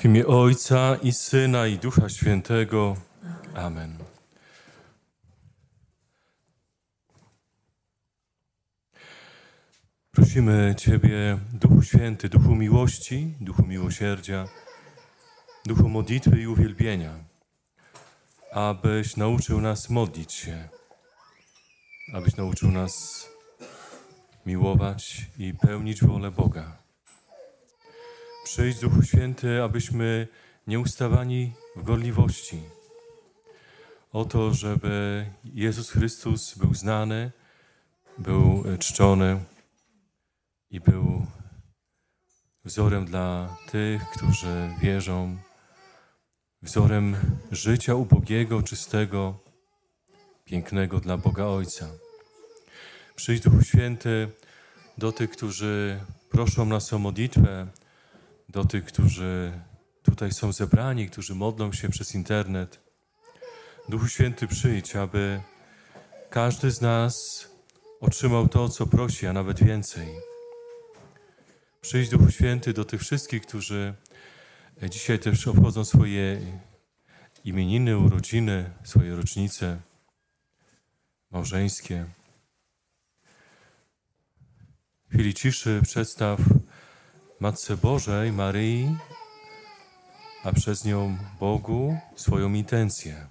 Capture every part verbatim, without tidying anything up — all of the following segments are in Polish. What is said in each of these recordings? W imię Ojca i Syna, i Ducha Świętego. Amen. Prosimy Ciebie, Duchu Święty, Duchu miłości, Duchu miłosierdzia, Duchu modlitwy i uwielbienia, abyś nauczył nas modlić się, abyś nauczył nas miłować i pełnić wolę Boga. Przyjdź, Duchu Święty, abyśmy nie ustawali w gorliwości o to, żeby Jezus Chrystus był znany, był czczony i był wzorem dla tych, którzy wierzą, wzorem życia ubogiego, czystego, pięknego dla Boga Ojca. Przyjdź, Duchu Święty, do tych, którzy proszą nas o modlitwę, do tych, którzy tutaj są zebrani, którzy modlą się przez internet. Duchu Święty, przyjdź, aby każdy z nas otrzymał to, co prosi, a nawet więcej. Przyjdź, Duchu Święty, do tych wszystkich, którzy dzisiaj też obchodzą swoje imieniny, urodziny, swoje rocznice małżeńskie. W chwili ciszy przedstaw Matce Bożej, Maryi, a przez nią Bogu swoją intencję.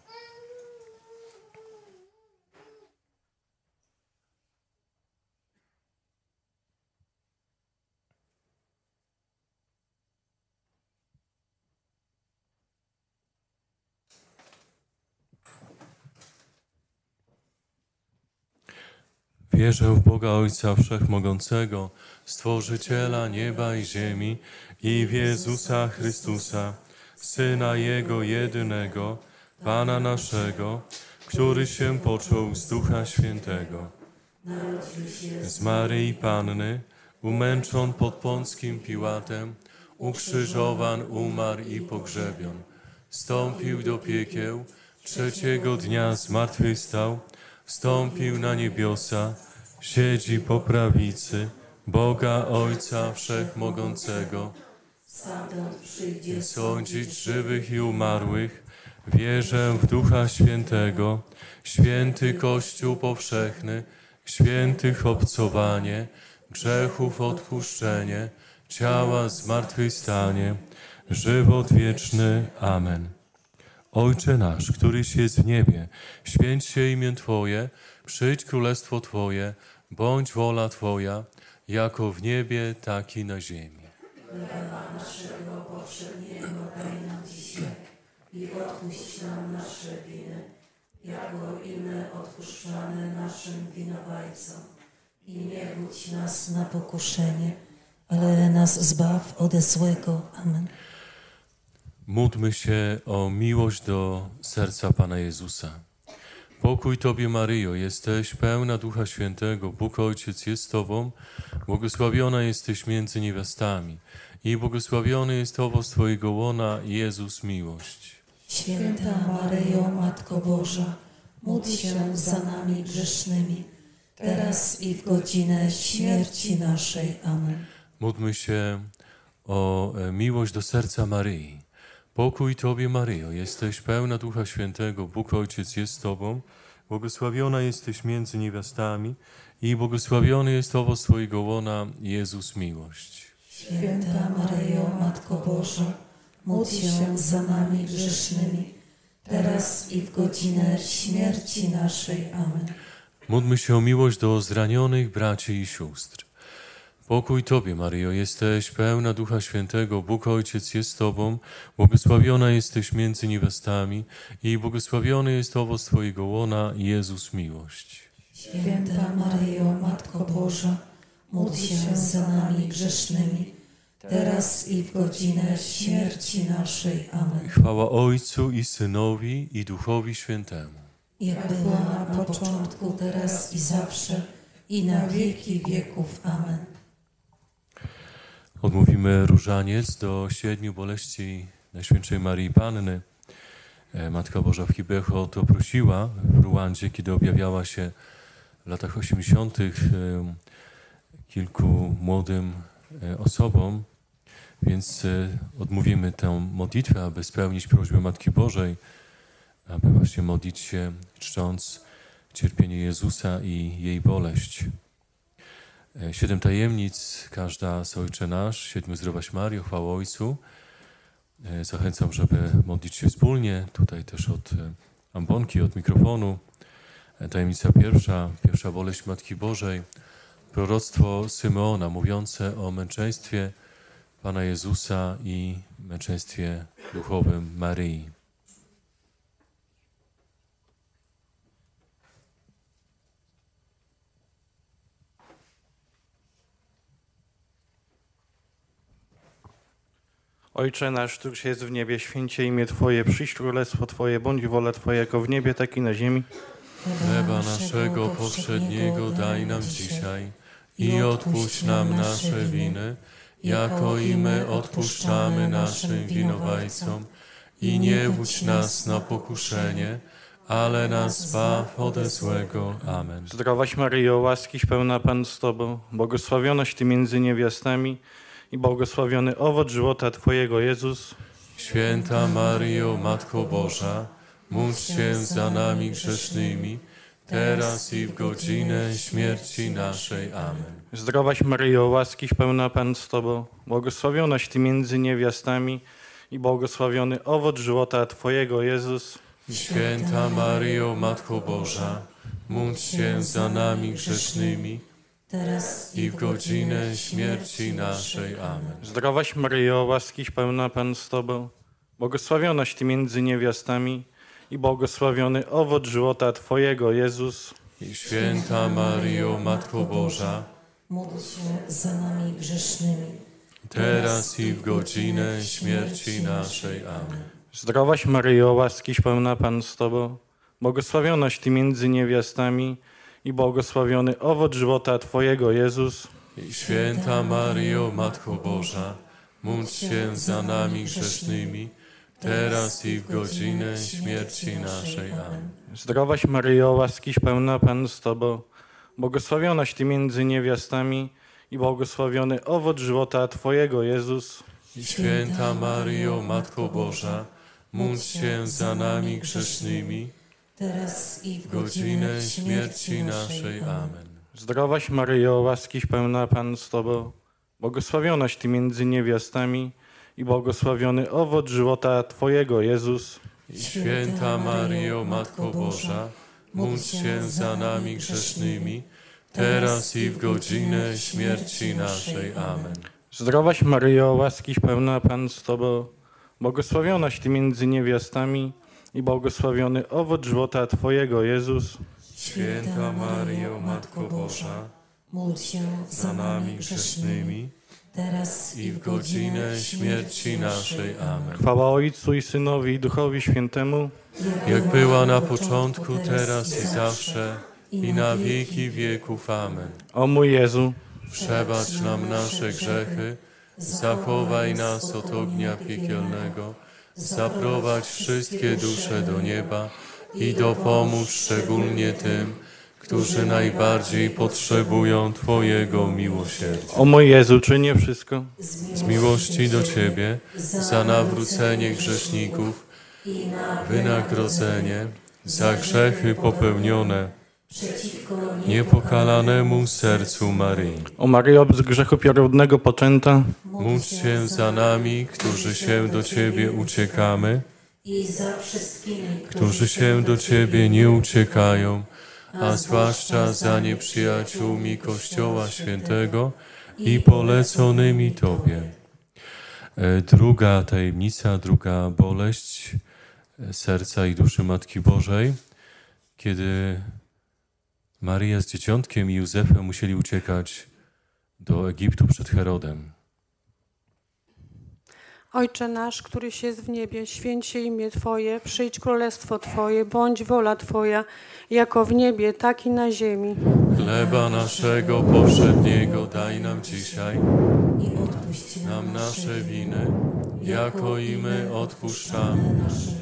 Wierzę w Boga Ojca Wszechmogącego, Stworzyciela nieba i ziemi, i w Jezusa Chrystusa, Syna Jego jedynego, Pana naszego, który się począł z Ducha Świętego. Z Maryi Panny, umęczon pod Pąckim Piłatem, ukrzyżowan, umarł i pogrzebion. Wstąpił do piekieł, trzeciego dnia zmartwychwstał, wstąpił na niebiosa, siedzi po prawicy Boga Ojca Wszechmogącego. I sądzić żywych i umarłych. Wierzę w Ducha Świętego, święty Kościół powszechny, świętych obcowanie, grzechów odpuszczenie, ciała zmartwychwstanie, żywot wieczny. Amen. Ojcze nasz, któryś jest w niebie, święć się imię Twoje, przyjdź królestwo Twoje, bądź wola Twoja, jako w niebie, tak i na ziemi. Chleba naszego powszedniego daj nam dzisiaj i odpuść nam nasze winy, jako i my odpuszczamy naszym winowajcom. I nie wódź nas na pokuszenie, ale nas zbaw ode złego. Amen. Módlmy się o miłość do serca Pana Jezusa. Pokój Tobie, Maryjo, jesteś pełna Ducha Świętego, Bóg Ojciec jest z Tobą, błogosławiona jesteś między niewiastami i błogosławiony jest owoc Twojego łona, Jezus, miłość. Święta Maryjo, Matko Boża, módl się za nami grzesznymi, teraz i w godzinę śmierci naszej. Amen. Módlmy się o miłość do serca Maryi. Pokój Tobie, Maryjo, jesteś pełna Ducha Świętego, Bóg Ojciec jest z Tobą, błogosławiona jesteś między niewiastami i błogosławiony jest owoc Twojego łona, Jezus, miłość. Święta Maryjo, Matko Boża, módl się za nami grzesznymi, teraz i w godzinę śmierci naszej. Amen. Módlmy się o miłość do zranionych braci i sióstr. Pokój Tobie, Maryjo, jesteś pełna Ducha Świętego, Bóg Ojciec jest z Tobą, błogosławiona jesteś między niewiastami i błogosławiony jest owoc Twojego łona, Jezus, miłość. Święta Maryjo, Matko Boża, módl się za nami grzesznymi, teraz i w godzinę śmierci naszej. Amen. Chwała Ojcu i Synowi, i Duchowi Świętemu. Jak była na początku, teraz i zawsze, i na wieki wieków. Amen. Odmówimy różaniec do siedmiu boleści Najświętszej Maryi Panny. Matka Boża w Kibeho o to prosiła w Ruandzie, kiedy objawiała się w latach osiemdziesiątych kilku młodym osobom. Więc odmówimy tę modlitwę, aby spełnić prośbę Matki Bożej, aby właśnie modlić się, czcząc cierpienie Jezusa i jej boleść. Siedem tajemnic, każda z Ojcze Nasz, siedmiu Zdrowaś Mario, chwała Ojcu. Zachęcam, żeby modlić się wspólnie, tutaj też od ambonki, od mikrofonu. Tajemnica pierwsza, pierwsza boleść Matki Bożej, proroctwo Symeona mówiące o męczeństwie Pana Jezusa i męczeństwie duchowym Maryi. Ojcze nasz, któryś jest w niebie, święcie imię Twoje, przyjdź królestwo Twoje, bądź wola Twoja, jako w niebie, tak i na ziemi. Chleba naszego powszedniego daj nam dzisiaj i odpuść nam nasze winy, jako i my odpuszczamy naszym winowajcom. I nie wódź nas na pokuszenie, ale nas zbaw ode złego. Amen. Zdrowaś Maryjo, łaskiś pełna Pan z Tobą, błogosławionaś Ty między niewiastami i błogosławiony owoc żywota Twojego, Jezus. Święta Maryjo, Matko Boża, módl się za nami grzesznymi, teraz i w godzinę śmierci naszej. Amen. Zdrowaś Maryjo, łaskiś pełna Pan z Tobą, błogosławionaś Ty między niewiastami i błogosławiony owoc żywota Twojego, Jezus. Święta Maryjo, Matko Boża, módl się za nami grzesznymi, teraz i w godzinę śmierci naszej. Amen. Zdrowaś Maryjo, łaskiś pełna Pan z Tobą, błogosławionaś Ty między niewiastami i błogosławiony owoc żywota Twojego, Jezus. I święta Maryjo, Matko Boża, módl się za nami grzesznymi, teraz i w godzinę śmierci naszej. Amen. Zdrowaś Maryjo, łaskiś pełna Pan z Tobą, błogosławionaś Ty między niewiastami i błogosławiony owoc żywota Twojego, Jezus. I święta Maryjo, Matko Boża, módl się za nami grzesznymi, teraz i w godzinę śmierci naszej. Amen. Zdrowaś Maryjo, łaskiś pełna Pan z Tobą, błogosławionaś Ty między niewiastami i błogosławiony owoc żywota Twojego, Jezus. I święta Maryjo, Matko Boża, módl się za nami grzesznymi, teraz i w godzinę śmierci naszej. Amen. Zdrowaś Maryjo, łaskiś pełna Pan z Tobą, błogosławionaś Ty między niewiastami i błogosławiony owoc żywota Twojego, Jezus. I święta Maryjo, Matko Boża, módl się za nami grzesznymi, teraz i w godzinę śmierci naszej. Amen. Zdrowaś Maryjo, łaskiś pełna Pan z Tobą, błogosławionaś Ty między niewiastami i błogosławiony owoc żywota Twojego, Jezus. Święta Maryjo, Matko Boża, módl się za nami grzesznymi, teraz i w godzinę śmierci naszej. Amen. Chwała Ojcu i Synowi i Duchowi Świętemu, jak była na początku, teraz i zawsze, i na wieki wieków. Amen. O mój Jezu, przebacz nam nasze grzechy, zachowaj nas od ognia piekielnego, zaprowadź wszystkie dusze do nieba i dopomóż szczególnie tym, którzy najbardziej potrzebują Twojego miłosierdzia. O mój Jezu, czynię wszystko z miłości do Ciebie, za nawrócenie grzeszników, wynagrodzenie za grzechy popełnione przeciwko niepokalanemu sercu Maryi. O Maryjo, z grzechu pierworodnego poczęta, módl się za nami, którzy się do Ciebie uciekamy, i za wszystkimi, którzy się do Ciebie nie uciekają, a zwłaszcza za nieprzyjaciółmi Kościoła Świętego i poleconymi Tobie. Druga tajemnica, druga boleść serca i duszy Matki Bożej, kiedy Maryja z dzieciątkiem i Józefem musieli uciekać do Egiptu przed Herodem. Ojcze nasz, któryś jest w niebie, święć się imię Twoje, przyjdź królestwo Twoje, bądź wola Twoja, jako w niebie, tak i na ziemi. Chleba naszego powszedniego daj nam dzisiaj i odpuść nam nasze winy, jako i my odpuszczamy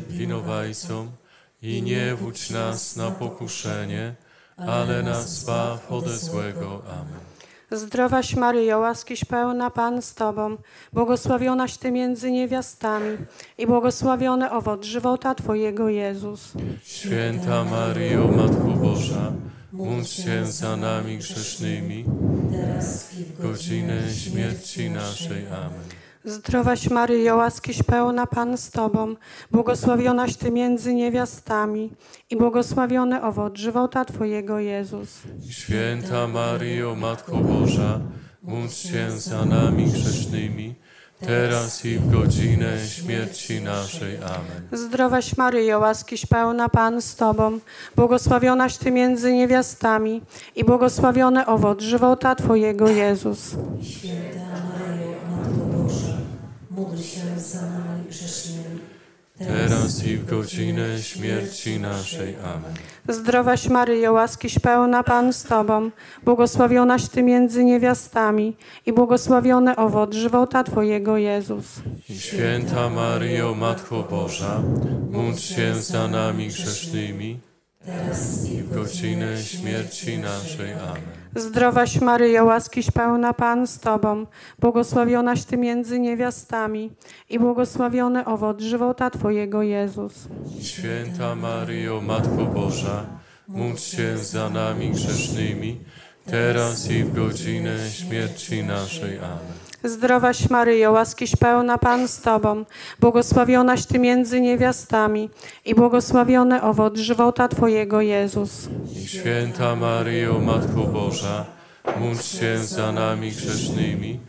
winowajcom. I nie wódź nas na pokuszenie, ale nas zbaw ode złego. Amen. Zdrowaś Maryjo, łaskiś pełna, Pan z Tobą, błogosławionaś Ty między niewiastami i błogosławiony owoc żywota Twojego, Jezus. Święta Maryjo, Matko Boża, módl się za nami grzesznymi, teraz i w godzinę śmierci naszej. Amen. Zdrowaś Maryjo, łaskiś pełna, Pan z Tobą, błogosławionaś Ty między niewiastami i błogosławiony owoc żywota Twojego, Jezus. Święta Maryjo, Matko Boża, módl się za nami grzesznymi, teraz i w godzinę śmierci naszej. Amen. Zdrowaś Maryjo, łaskiś pełna, Pan z Tobą, błogosławionaś Ty między niewiastami i błogosławiony owoc żywota Twojego, Jezus. Módl się za nami grzesznymi, teraz i w godzinę śmierci naszej. Amen. Zdrowaś Maryjo, łaskiś pełna, Pan z Tobą, błogosławionaś Ty między niewiastami i błogosławiony owoc żywota Twojego, Jezus. Święta Maryjo, Matko Boża, módl się za nami grzesznymi, teraz i w godzinę śmierci naszej. Amen. Zdrowaś Maryjo, łaskiś pełna, Pan z Tobą, błogosławionaś Ty między niewiastami i błogosławiony owoc żywota Twojego, Jezus. Święta Maryjo, Matko Boża, módl się za nami grzesznymi, teraz i w godzinę śmierci naszej. Amen. Zdrowaś Maryjo, łaskiś pełna, Pan z Tobą, błogosławionaś Ty między niewiastami i błogosławiony owoc żywota Twojego, Jezus. Święta Maryjo, Matko Boża, módl się za nami grzesznymi,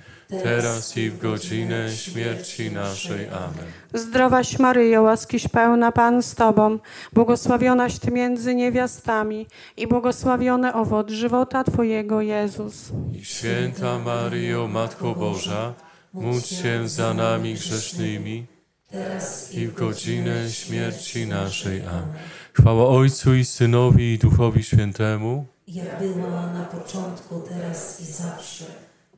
teraz i w godzinę śmierci naszej. Amen. Zdrowaś Maryjo, łaskiś pełna, Pan z Tobą, błogosławionaś Ty między niewiastami i błogosławiony owoc żywota Twojego, Jezus. Święta Maryjo, Matko Boża, módl się za nami grzesznymi, teraz i w godzinę śmierci naszej. Amen. Chwała Ojcu i Synowi i Duchowi Świętemu, jak była na początku, teraz i zawsze,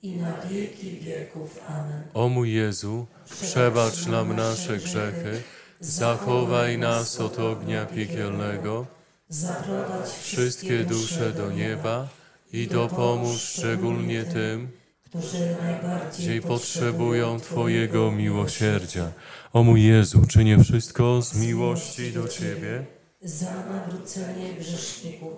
i na wieki wieków. Amen. O mój Jezu, przebacz nam nasze grzechy, zachowaj nas od ognia piekielnego, zaprowadź wszystkie dusze do nieba i dopomóż szczególnie tym, którzy najbardziej potrzebują Twojego miłosierdzia. O mój Jezu, czynię wszystko z miłości do Ciebie, za nawrócenie grzeszników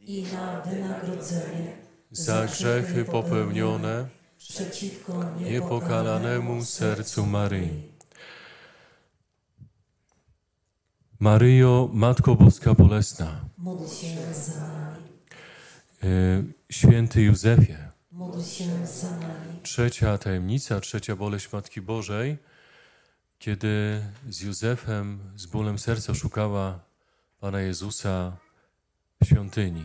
i na wynagrodzenie za grzechy popełnione przeciwko niepokalanemu sercu Maryi. Maryjo, Matko Boska Bolesna, módl się za nami. Święty Józefie, módl się za nami. Trzecia tajemnica, trzecia boleść Matki Bożej, kiedy z Józefem z bólem serca szukała Pana Jezusa w świątyni.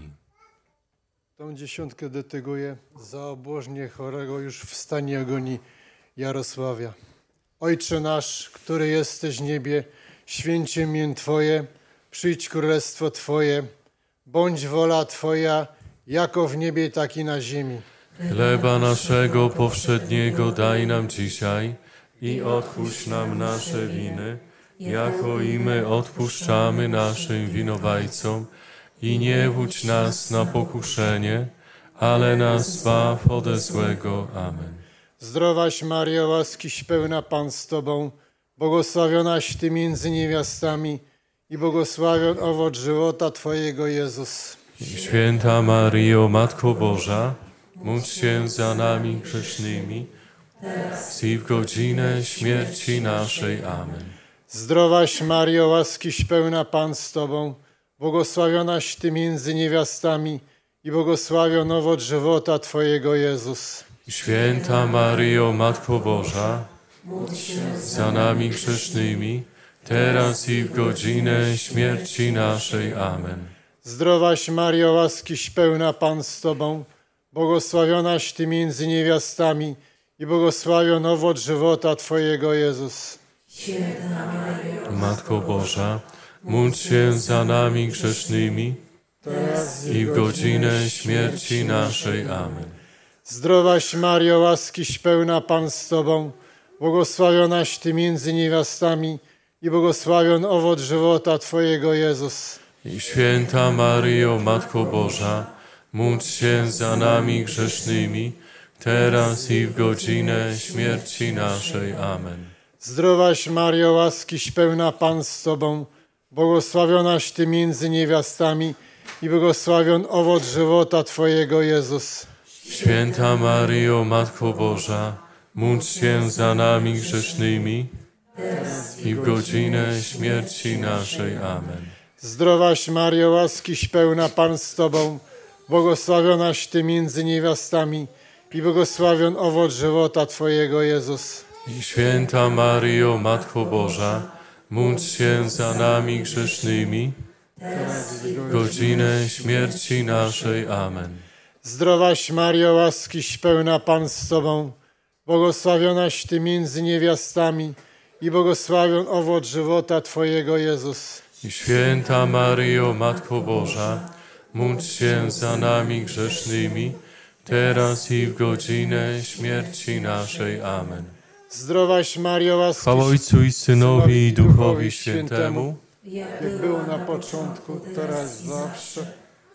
Tą dziesiątkę detyguje zaobożnie chorego już w stanie agonii Jarosławia. Ojcze nasz, który jesteś w niebie, święć imię Twoje, przyjdź królestwo Twoje, bądź wola Twoja, jako w niebie, tak i na ziemi. Chleba naszego powszedniego daj nam dzisiaj i odpuść nam nasze winy, jako i my odpuszczamy naszym winowajcom. I nie wódź nas na pokuszenie, ale nas zbaw ode złego. Amen. Zdrowaś Maryjo, łaskiś pełna, Pan z Tobą, błogosławionaś Ty między niewiastami i błogosławiony owoc żywota Twojego, Jezus. Święta Maryjo, Matko Boża, módl się za nami grzesznymi, teraz i w godzinę śmierci naszej. Amen. Zdrowaś Maryjo, łaskiś pełna, Pan z Tobą, błogosławionaś Ty między niewiastami i błogosławiony owoc żywota Twojego, Jezus. Święta Maryjo, Matko Boża, módl się za nami grzesznymi, teraz i w godzinę śmierci naszej. Amen. Zdrowaś Maryjo, łaskiś pełna, Pan z Tobą, błogosławionaś Ty między niewiastami i błogosławiony owoc żywota Twojego, Jezus. Święta Maryjo, Matko Boża, módl się za nami grzesznymi, teraz i w godzinę śmierci naszej. Amen. Zdrowaś Maryjo, łaskiś pełna, Pan z Tobą, błogosławionaś Ty między niewiastami i błogosławiony owoc żywota Twojego, Jezus. Święta Maryjo, Matko Boża, módl się za nami grzesznymi, teraz i w godzinę śmierci naszej. Amen. Zdrowaś Mario, łaskiś pełna, Pan z Tobą, błogosławionaś Ty między niewiastami i błogosławion owoc żywota Twojego, Jezus. Święta Maryjo, Matko Boża, módl się za nami grzesznymi i w godzinę śmierci naszej. Amen. Zdrowaś Mario, łaskiś pełna, Pan z Tobą, błogosławionaś Ty między niewiastami i błogosławion owoc żywota Twojego, Jezus. I święta Maryjo, Matko Boża, módl się za nami grzesznymi w godzinę śmierci naszej. Amen. Zdrowaś Mario, łaskiś pełna, Pan z Tobą, błogosławionaś Ty między niewiastami i błogosławion owoc żywota Twojego, Jezus. I święta Maryjo, Matko Boża, módl się za nami grzesznymi, teraz i w godzinę śmierci naszej. Amen. Zdrowaś Mario, łaskiś... Chwała Ojcu i Synowi, i Duchowi Świętemu, jak było na początku, teraz zawsze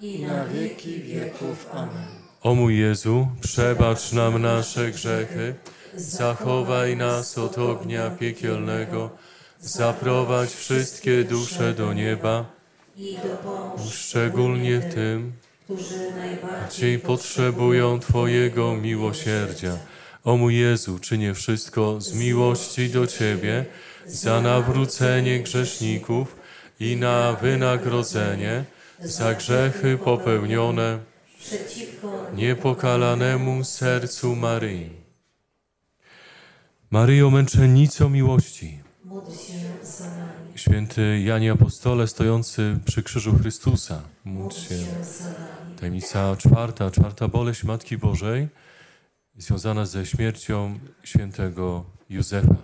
i na wieki wieków. Amen. O mój Jezu, przebacz nam nasze grzechy, zachowaj nas od ognia piekielnego, zaprowadź wszystkie dusze do nieba i dopomóż szczególnie tym, którzy najbardziej potrzebują Twojego miłosierdzia. O mój Jezu, czynię wszystko z miłości do Ciebie, za nawrócenie grzeszników i na wynagrodzenie za grzechy popełnione przeciwko niepokalanemu sercu Maryi. Maryjo, męczennico miłości, módl się za nami. Święty Janie Apostole, stojący przy krzyżu Chrystusa, módl się za nami. Tajemnica czwarta, czwarta boleść Matki Bożej, związana ze śmiercią świętego Józefa.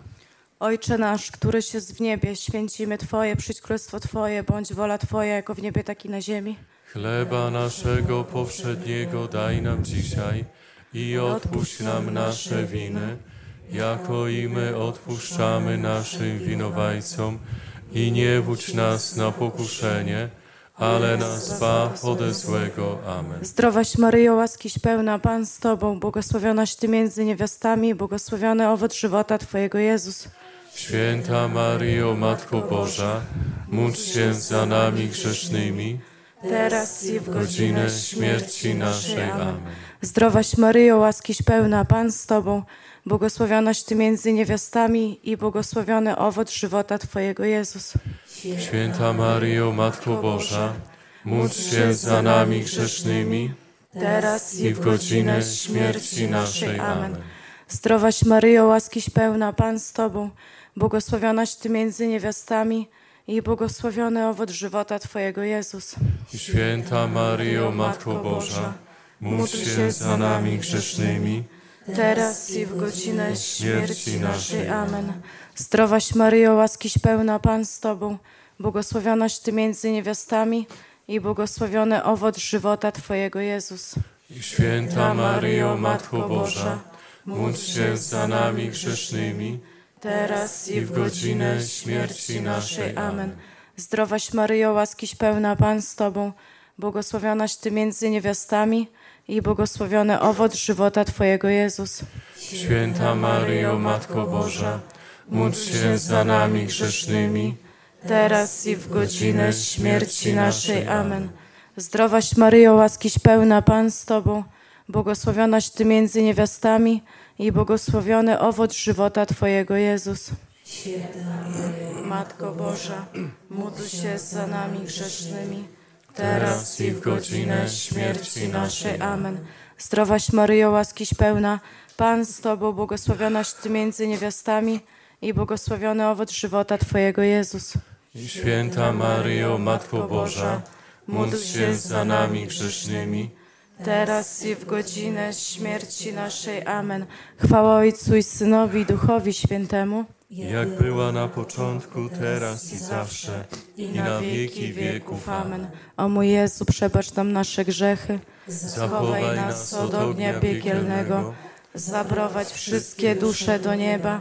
Ojcze nasz, któryś jest w niebie, święć imię Twoje, przyjdź królestwo Twoje, bądź wola Twoja, jako w niebie, tak i na ziemi. Chleba naszego powszedniego daj nam dzisiaj i odpuść nam nasze winy, jako i my odpuszczamy naszym winowajcom. I nie wódź nas na pokuszenie, ale nas zbaw ode złego. Amen. Zdrowaś Maryjo, łaskiś pełna, Pan z Tobą, błogosławionaś Ty między niewiastami, błogosławiony owoc żywota Twojego, Jezus. Święta Maryjo, Matko Boża, módl się za nami grzesznymi, teraz i w godzinę śmierci naszej. Amen. Zdrowaś Maryjo, łaskiś pełna, Pan z Tobą, błogosławionaś Ty między niewiastami i błogosławiony owoc żywota Twojego, Jezus. Święta Maryjo, Matko Boża, módl się za nami grzesznymi, teraz i w godzinę śmierci naszej. Amen. Zdrowaś Maryjo, łaskiś pełna, Pan z Tobą, błogosławionaś Ty między niewiastami i błogosławiony owoc żywota Twojego, Jezus. Święta Maryjo, Matko Boża, módl się za nami grzesznymi, teraz i w godzinę śmierci naszej. Amen. Zdrowaś Maryjo, łaskiś pełna, Pan z Tobą, błogosławionaś Ty między niewiastami i błogosławiony owoc żywota Twojego, Jezus. Święta Maryjo, Matko Boża, módl się za nami grzesznymi, teraz i w godzinę śmierci naszej. Amen. Zdrowaś Maryjo, łaskiś pełna, Pan z Tobą, błogosławionaś Ty między niewiastami i błogosławiony owoc żywota Twojego, Jezus. Święta Maryjo, Matko Boża, módl się za nami grzesznymi, teraz i w godzinę śmierci naszej. Amen. Zdrowaś Maryjo, łaskiś pełna, Pan z Tobą, błogosławionaś Ty między niewiastami i błogosławiony owoc żywota Twojego, Jezus. Święta Maryjo, Matko Boża, módl się za nami grzesznymi, teraz i w godzinę śmierci naszej. Amen. Zdrowaś Maryjo, łaskiś pełna, Pan z Tobą, błogosławionaś Ty między niewiastami i błogosławiony owoc żywota Twojego, Jezus. Święta Maryjo, Matko Boża, módl się za nami grzesznymi, teraz i w godzinę śmierci naszej. Amen. Chwała Ojcu i Synowi, i Duchowi Świętemu, jak była na początku, teraz i zawsze, i na wieki wieków. Amen. O mój Jezu, przebacz nam nasze grzechy, zachowaj nas od ognia piekielnego, zaprowadź wszystkie dusze do nieba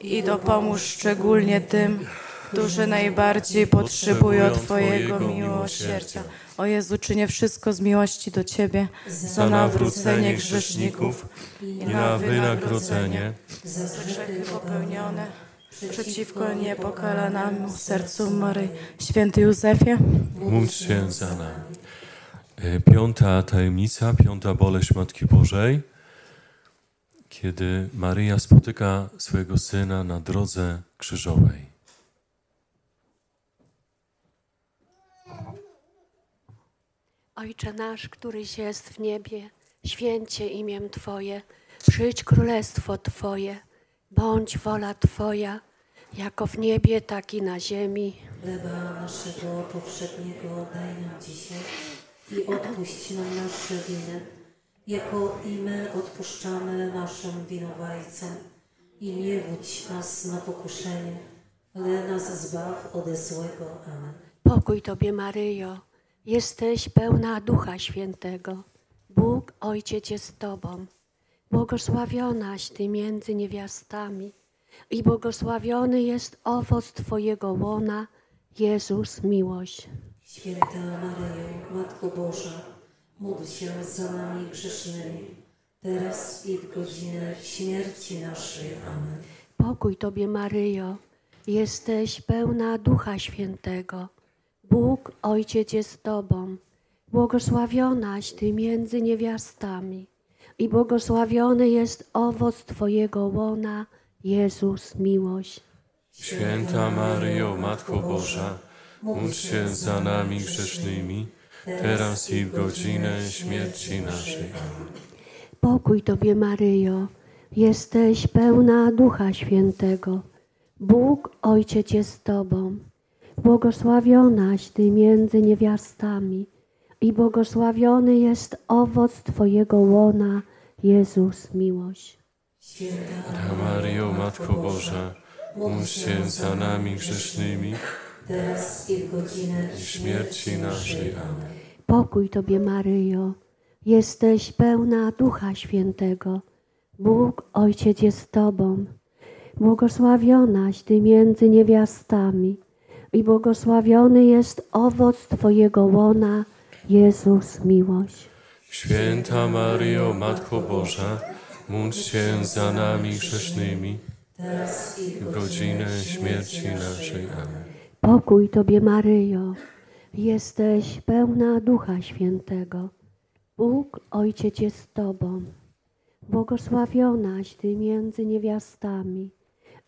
i dopomóż szczególnie tym, którzy najbardziej potrzebują Twojego miłosierdzia. O Jezu, czynię wszystko z miłości do Ciebie, za nawrócenie grzeszników i na wynagrodzenie za grzechy popełnione przeciwko niepokalanemu sercu Maryi. Święty Józefie, módl się za nami. Piąta tajemnica, piąta boleść Matki Bożej, kiedy Maryja spotyka swojego Syna na drodze krzyżowej. Ojcze nasz, któryś jest w niebie, święcie imię Twoje, przyjdź królestwo Twoje, bądź wola Twoja, jako w niebie, tak i na ziemi. Chleba naszego powszedniego daj nam dzisiaj i odpuść nam nasze winy, jako i my odpuszczamy naszym winowajcom. I nie wódź nas na pokuszenie, ale nas zbaw ode złego. Amen. Pokój Tobie, Maryjo, jesteś pełna Ducha Świętego. Bóg, Ojciec jest Tobą. Błogosławionaś Ty między niewiastami i błogosławiony jest owoc Twojego łona, Jezus, miłość. Święta Maryjo, Matko Boża, módl się za nami grzesznymi, teraz i w godzinę śmierci naszej. Amen. Pokój Tobie, Maryjo, jesteś pełna Ducha Świętego. Bóg, Ojciec jest Tobą. Błogosławionaś Ty między niewiastami i błogosławiony jest owoc Twojego łona, Jezus, miłość. Święta Maryjo, Matko Boża, módl się za nami grzesznymi, teraz i w godzinę śmierci naszej. Amen. Pokój Tobie, Maryjo, jesteś pełna Ducha Świętego. Bóg, Ojciec jest Tobą. Błogosławionaś Ty między niewiastami i błogosławiony jest owoc Twojego łona, Jezus, miłość. Święta Maryjo, Matko Boża, módl się za nami grzesznymi, teraz i w godzinę śmierci naszej. Amen. Pokój Tobie, Maryjo, jesteś pełna Ducha Świętego. Bóg, Ojciec jest Tobą. Błogosławionaś Ty między niewiastami i błogosławiony jest owoc Twojego łona, Jezus, miłość. Święta Maryjo, Matko Boża, módl się za nami grzesznymi, teraz i w godzinę śmierci naszej. Amen. Pokój Tobie, Maryjo, jesteś pełna Ducha Świętego. Bóg, Ojciec jest Tobą. Błogosławionaś Ty między niewiastami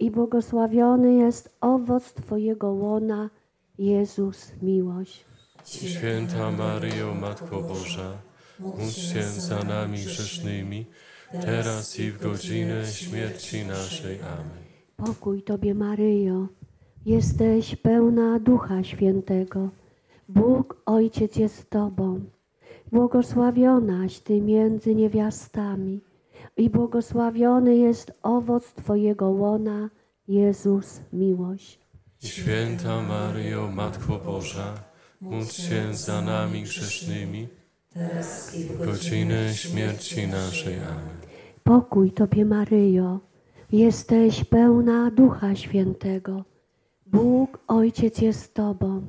i błogosławiony jest owoc Twojego łona, Jezus, miłość. Święta Maryjo, Matko Boża, módl się za nami grzesznymi, teraz i w godzinę śmierci naszej. Amen. Pokój Tobie, Maryjo, jesteś pełna Ducha Świętego. Bóg, Ojciec jest Tobą. Błogosławionaś Ty między niewiastami i błogosławiony jest owoc Twojego łona, Jezus, miłość. Święta Maryjo, Matko Boża, módl się za nami grzesznymi, teraz i w godzinę śmierci naszej. Amen. Pokój Tobie, Maryjo, jesteś pełna Ducha Świętego. Bóg, Ojciec jest Tobą.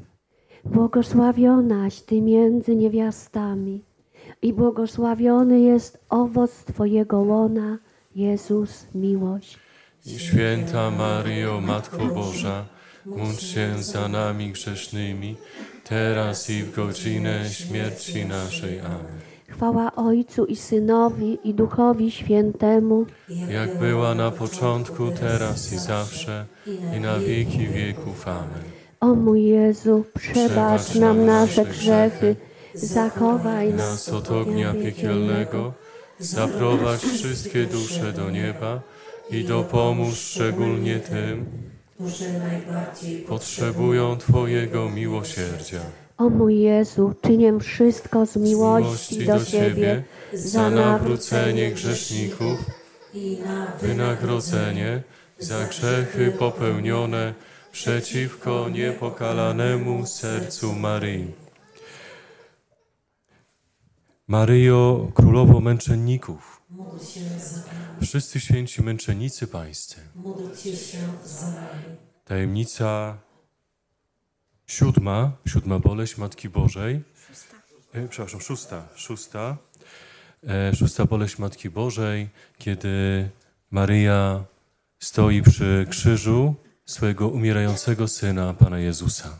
Błogosławionaś Ty między niewiastami i błogosławiony jest owoc Twojego łona, Jezus, miłość. Święta Maryjo, Matko Boża, módl się za nami grzesznymi, teraz i w godzinę śmierci naszej. Amen. Chwała Ojcu i Synowi, i Duchowi Świętemu, jak była na początku, teraz i zawsze, i na wieki wieków. Amen. O mój Jezu, przebacz nam nasze grzechy, zachowaj nas od ognia piekielnego, zaprowadź wszystkie dusze do nieba i dopomóż szczególnie tym, którzy najbardziej potrzebują Twojego miłosierdzia. O mój Jezu, czynię wszystko z miłości, z miłości do, do Ciebie, za nawrócenie grzeszników i na wynagrodzenie za grzechy popełnione przeciwko niepokalanemu sercu Maryi. Maryjo, Królowo Męczenników, wszyscy święci męczennicy Pańscy, tajemnica Siódma, siódma boleść Matki Bożej. Szósta. E, przepraszam, szósta. Szósta. E, szósta boleść Matki Bożej, kiedy Maryja stoi przy krzyżu swojego umierającego Syna, Pana Jezusa.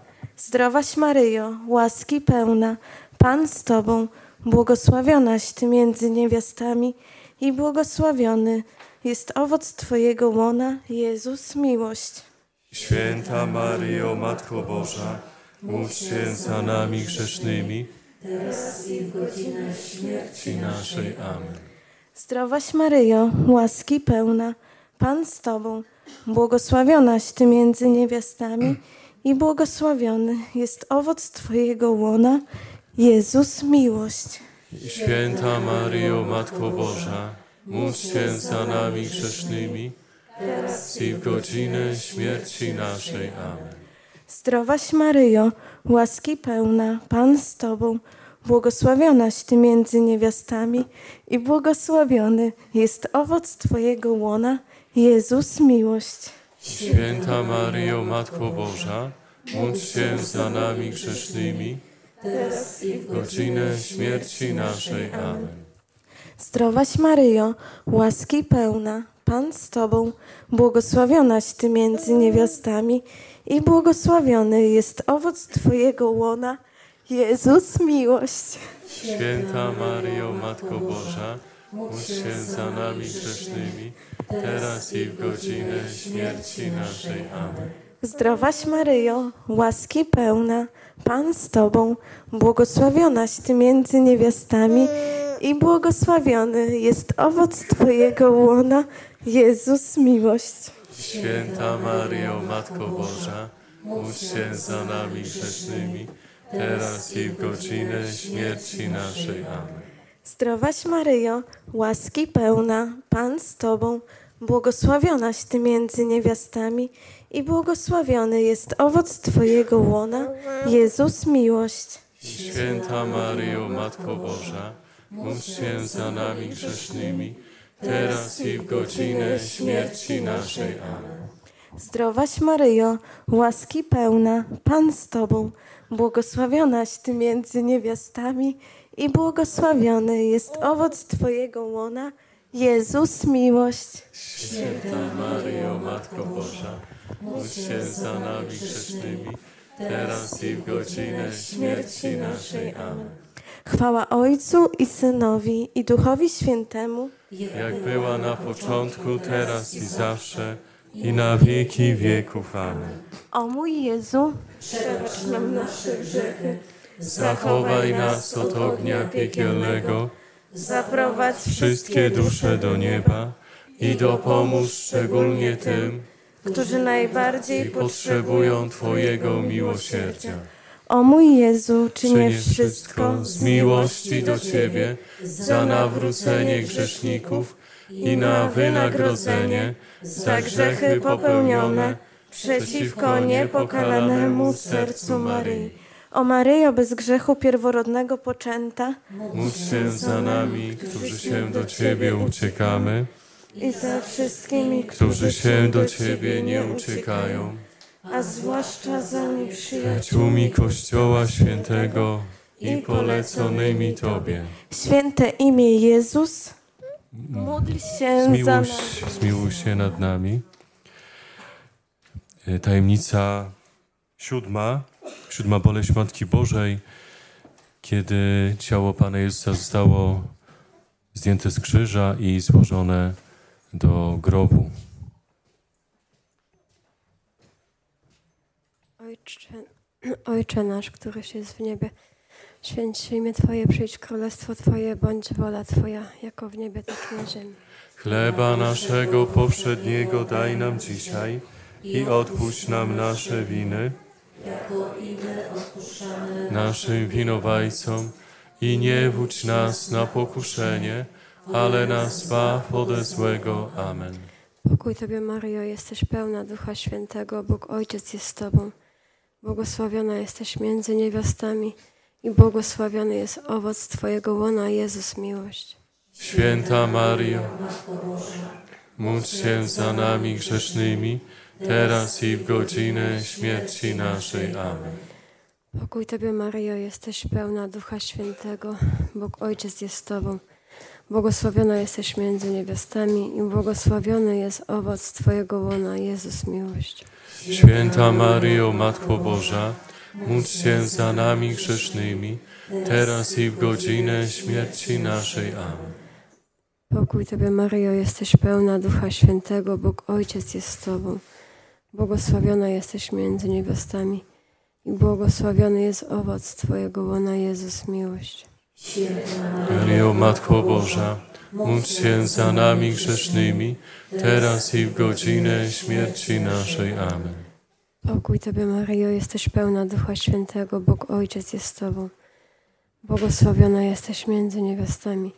Zdrowaś Maryjo, łaski pełna, Pan z Tobą, błogosławionaś Ty między niewiastami i błogosławiony jest owoc Twojego łona, Jezus, miłość. Święta Maryjo, Matko Boża, módl się za nami grzesznymi, teraz i w godzinę śmierci naszej. Amen. Zdrowaś Maryjo, łaski pełna, Pan z Tobą, błogosławionaś Ty między niewiastami i błogosławiony jest owoc Twojego łona, Jezus, miłość. Święta Maryjo, Matko Boża, módl się za nami grzesznymi, teraz i w godzinę śmierci naszej. Amen. Zdrowaś Maryjo, łaski pełna, Pan z Tobą, błogosławionaś Ty między niewiastami i błogosławiony jest owoc Twojego łona, Jezus, miłość. Święta Maryjo, Matko Boża, módl się za nami grzesznymi, teraz i w godzinę śmierci naszej. Amen. Zdrowaś Maryjo, łaski pełna, Pan z Tobą, błogosławionaś Ty między niewiastami i błogosławiony jest owoc Twojego łona, Jezus, miłość. Święta Maryjo, Matko Boża, módl się za nami grzesznymi, teraz i w godzinę śmierci naszej. Amen. Zdrowaś Maryjo, łaski pełna, Pan z Tobą, błogosławionaś Ty między niewiastami i błogosławiony jest owoc Twojego łona, Jezus, miłość. Święta Maryjo, Matko Boża, módl się za nami grzesznymi, teraz i w godzinę śmierci naszej. Amen. Zdrowaś Maryjo, łaski pełna, Pan z Tobą, błogosławionaś Ty między niewiastami i błogosławiony jest owoc Twojego łona, Jezus, miłość. Święta Maryjo, Matko Boża, módl się za nami grzesznymi, teraz i w godzinę śmierci naszej. Amen. Zdrowaś Maryjo, łaski pełna, Pan z Tobą, błogosławionaś Ty między niewiastami i błogosławiony jest owoc Twojego łona, Jezus, miłość. Święta Maryjo, Matko Boża, módl się za nami grzesznymi, teraz i w godzinę śmierci naszej. Amen. Chwała Ojcu i Synowi i Duchowi Świętemu, jak była na początku, teraz i zawsze, i na wieki wieków. Amen. O mój Jezu, przebacz nam nasze grzechy, zachowaj nas od ognia piekielnego, zaprowadź wszystkie dusze do nieba i dopomóż szczególnie tym, którzy najbardziej potrzebują Twojego miłosierdzia. O mój Jezu, czynię wszystko z miłości do Ciebie, za nawrócenie grzeszników i na wynagrodzenie za grzechy popełnione przeciwko niepokalanemu sercu Maryi. O Maryjo, bez grzechu pierworodnego poczęta, módl się za nami, którzy się do Ciebie uciekamy, i za wszystkimi, którzy się do Ciebie nie uciekają, a zwłaszcza za nieprzyjaciółmi Kościoła Świętego i poleconymi Tobie. Święte imię Jezus, módl się zmiłuj, za nami. Zmiłuj się nad nami. Tajemnica siódma, siódma boleść Matki Bożej, kiedy ciało Pana Jezusa zostało zdjęte z krzyża i złożone do grobu. Ojcze, Ojcze nasz, któryś jest w niebie, święć się imię Twoje, przyjdź królestwo Twoje, bądź wola Twoja, jako w niebie, tak i na ziemi. Chleba naszego powszedniego daj nam dzisiaj i odpuść nam nasze winy, jako i my odpuszczamy naszym winowajcom. I nie wódź nas na pokuszenie, ale nas zbaw ode złego. Amen. Pokój Tobie, Mario, jesteś pełna Ducha Świętego, Bóg Ojciec jest z Tobą. Błogosławiona jesteś między niewiastami i błogosławiony jest owoc Twojego łona, Jezus, miłość. Święta Mario, módl się za nami grzesznymi, teraz i w godzinę śmierci naszej. Amen. Pokój Tobie, Mario, jesteś pełna Ducha Świętego, Bóg Ojciec jest z Tobą. Błogosławiona jesteś między niewiastami i błogosławiony jest owoc Twojego łona, Jezus, miłość. Święta Maryjo, Matko Boża, módl się za nami grzesznymi, teraz i w godzinę śmierci naszej. Amen. Pokój Tobie, Maryjo, jesteś pełna Ducha Świętego, Bóg Ojciec jest z Tobą. Błogosławiona jesteś między niewiastami i błogosławiony jest owoc Twojego łona, Jezus, miłość. Maryjo, Matko Boża, módl się za nami grzesznymi, teraz i w godzinę śmierci naszej. Amen. Pokój Tobie, Maryjo, jesteś pełna Ducha Świętego, Bóg Ojciec jest z Tobą. Błogosławiona jesteś między niewiastami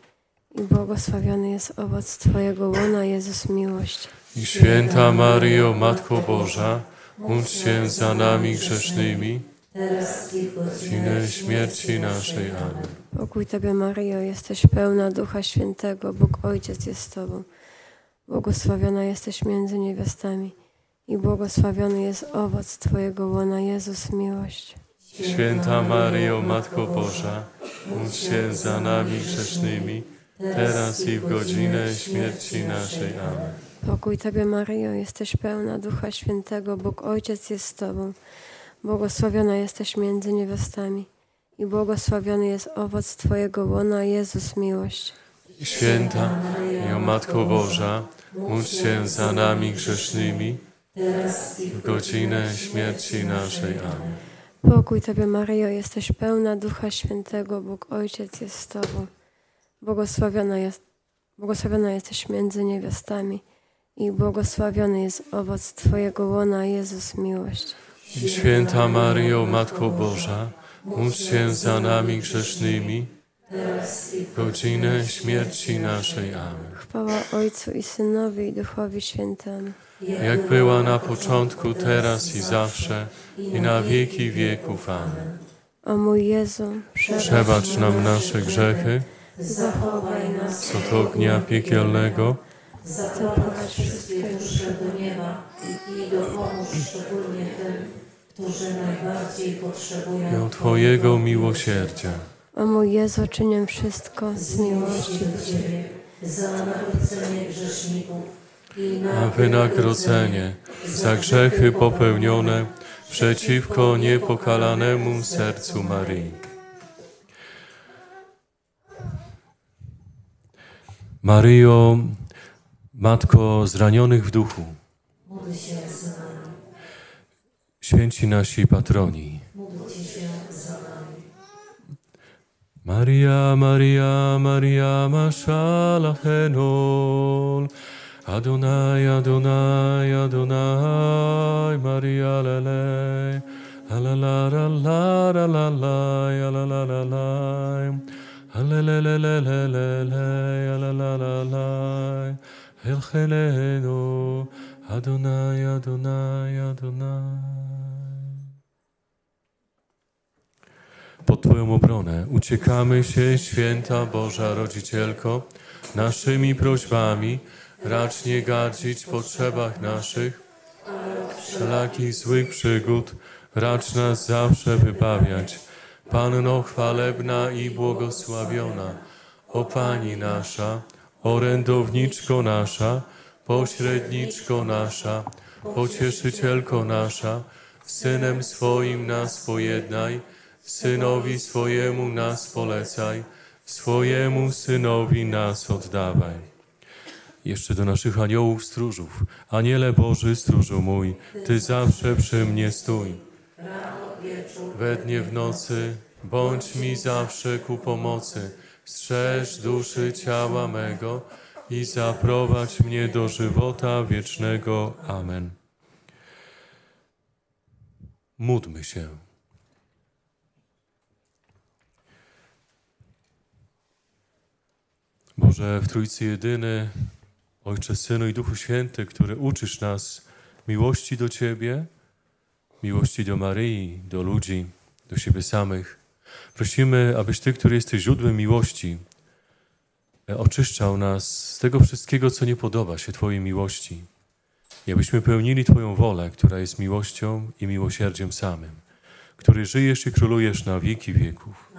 i błogosławiony jest owoc Twojego łona, Jezus, miłość. I święta Maryjo, Matko Boża, módl się za nami grzesznymi, teraz i w godzinę śmierci naszej. Amen. Pokój Tobie, Maryjo, jesteś pełna Ducha Świętego, Bóg Ojciec jest z Tobą. Błogosławiona jesteś między niewiastami i błogosławiony jest owoc Twojego łona, Jezus, miłość. Święta Maryjo, Matko Boża, módl się za nami grzesznymi, teraz i w godzinę śmierci naszej. Amen. Pokój Tobie, Maryjo, jesteś pełna Ducha Świętego, Bóg Ojciec jest z Tobą. Błogosławiona jesteś między niewiastami i błogosławiony jest owoc Twojego łona, Jezus, miłość. Święta Maryjo, Matko Boża, módl się za nami grzesznymi, teraz i w godzinę śmierci naszej. Amen. Pokój Tobie, Maryjo, jesteś pełna Ducha Świętego, Bóg Ojciec jest z Tobą. Błogosławiona, jest, błogosławiona jesteś między niewiastami i błogosławiony jest owoc Twojego łona, Jezus, miłość. Święta Maryjo, Matko Boża, módl się za nami grzesznymi, teraz i w godzinę śmierci naszej. Amen. Chwała Ojcu i Synowi i Duchowi Świętemu. Jak była na początku, teraz i zawsze, i na wieki wieków. Amen. O mój Jezu, przebacz nam nasze grzechy, zachowaj nas od ognia piekielnego, zaprowadź wszystkie dusze do nieba i dopomóż szczególnie tym, którzy najbardziej potrzebują Twojego miłosierdzia. O mój Jezu, czynię wszystko z miłości do Ciebie, za narodzenie grzeszników i na wynagrodzenie za grzechy popełnione przeciwko niepokalanemu sercu Maryi. Maryjo, Matko zranionych w duchu, módl się za nami. Święci nasi patroni, módlcie się za nami. Maria, Maria, Maria, Masza Lachenol, Adonai, Adonai, Adonai, Maria Lelej, Alalalalalalalaj, Alalalalaj, Alelelelelelelej, Alalalalaj, El Heleno, Adonai, Adonai, Adonai. Pod Twoją obronę uciekamy się, Święta Boża Rodzicielko, naszymi prośbami racz nie gardzić w potrzebach naszych, wszelakich złych przygód racz nas zawsze wybawiać. Panno chwalebna i błogosławiona, o Pani nasza, orędowniczko nasza, pośredniczko nasza, pocieszycielko nasza, Synem swoim nas pojednaj, Synowi swojemu nas polecaj, swojemu Synowi nas oddawaj. Jeszcze do naszych aniołów stróżów. Aniele Boży, stróżu mój, Ty zawsze przy mnie stój. We dnie w nocy, bądź mi zawsze ku pomocy. Strzeż duszy ciała mego i zaprowadź mnie do żywota wiecznego. Amen. Módlmy się. Boże, w Trójcy Jedyny, Ojcze, Synu i Duchu Święty, który uczysz nas miłości do Ciebie, miłości do Maryi, do ludzi, do siebie samych. Prosimy, abyś Ty, który jesteś źródłem miłości, oczyszczał nas z tego wszystkiego, co nie podoba się Twojej miłości. I abyśmy pełnili Twoją wolę, która jest miłością i miłosierdziem samym, który żyjesz i królujesz na wieki wieków.